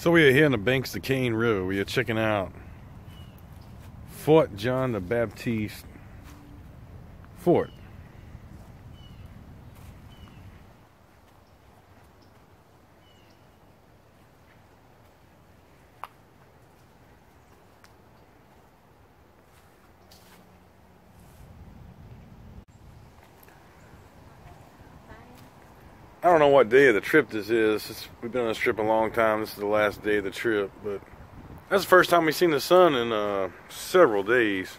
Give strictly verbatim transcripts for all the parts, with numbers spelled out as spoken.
So we are here on the banks of Cane River. We are checking out Fort John the Baptiste Fort. I don't know what day of the trip this is. It's, we've been on this trip a long time. This is the last day of the trip, but that's the first time we've seen the sun in uh, several days.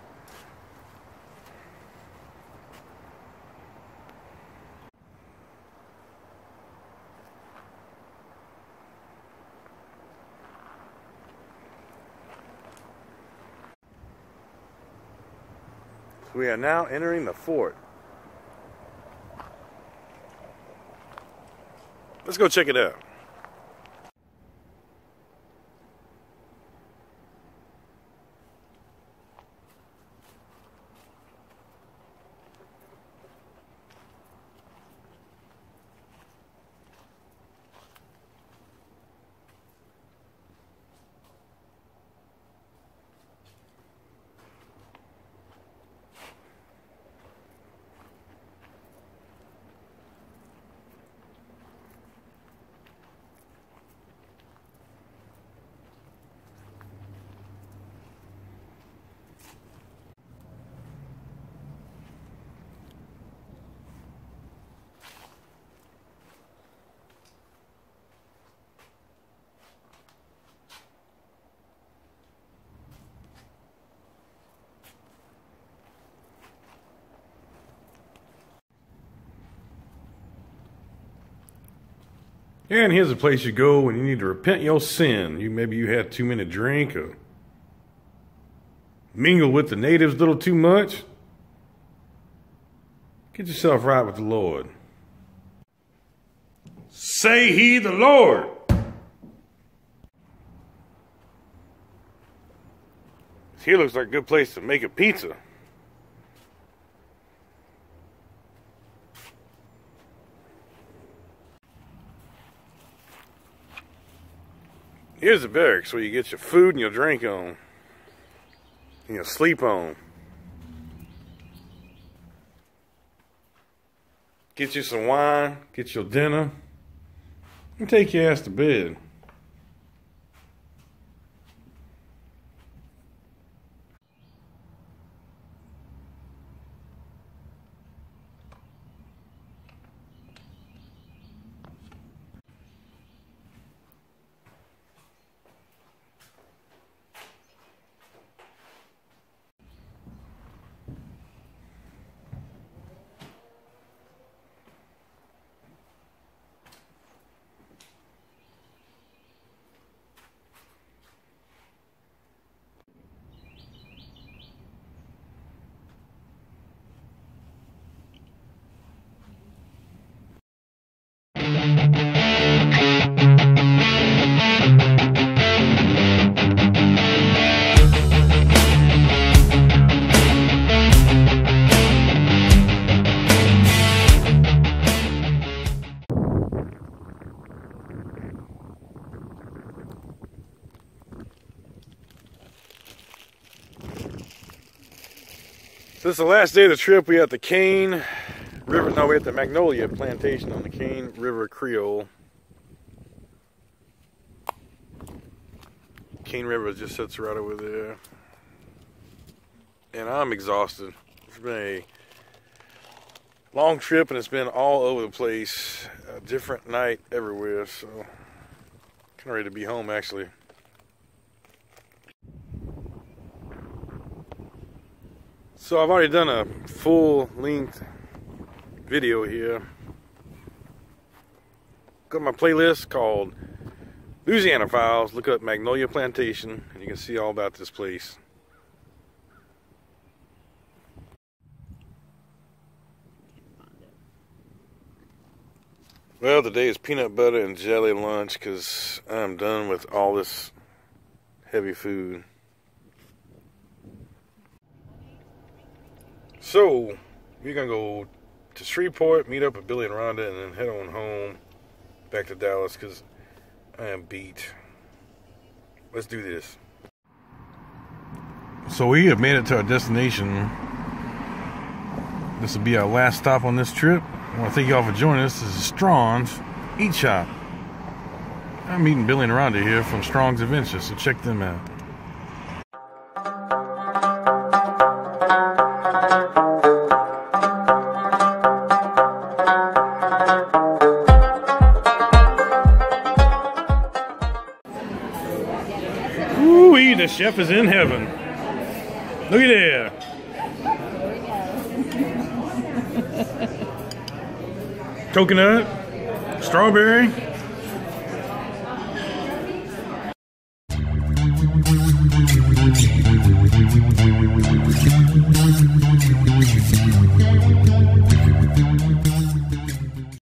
So we are now entering the fort. Let's go check it out. And here's a place you go when you need to repent your sin. You maybe you had too many drink or mingle with the natives a little too much. Get yourself right with the Lord. Say he the Lord. This here looks like a good place to make a pizza. Here's the barracks where you get your food and your drink on, and your sleep on. Get you some wine, get your dinner, and take your ass to bed. So this is the last day of the trip. We at the Cane River. No, we're at the Magnolia Plantation on the Cane River Creole. Cane River just sits right over there. And I'm exhausted. It's been a long trip and it's been all over the place. A different night everywhere. So, kind of ready to be home actually. So I've already done a full-length video here. Got my playlist called Louisiana Files. Look up Magnolia Plantation, and you can see all about this place. Well, today is peanut butter and jelly lunch because I'm done with all this heavy food. So, we're going to go to Shreveport, meet up with Billy and Rhonda, and then head on home back to Dallas because I am beat. Let's do this. So we have made it to our destination. This will be our last stop on this trip. I want to thank y'all for joining us. This is Strong's Eat Shop. I'm meeting Billy and Rhonda here from Strong's Adventure, so check them out. Ooh, the chef is in heaven. Look at there. Coconut, strawberry.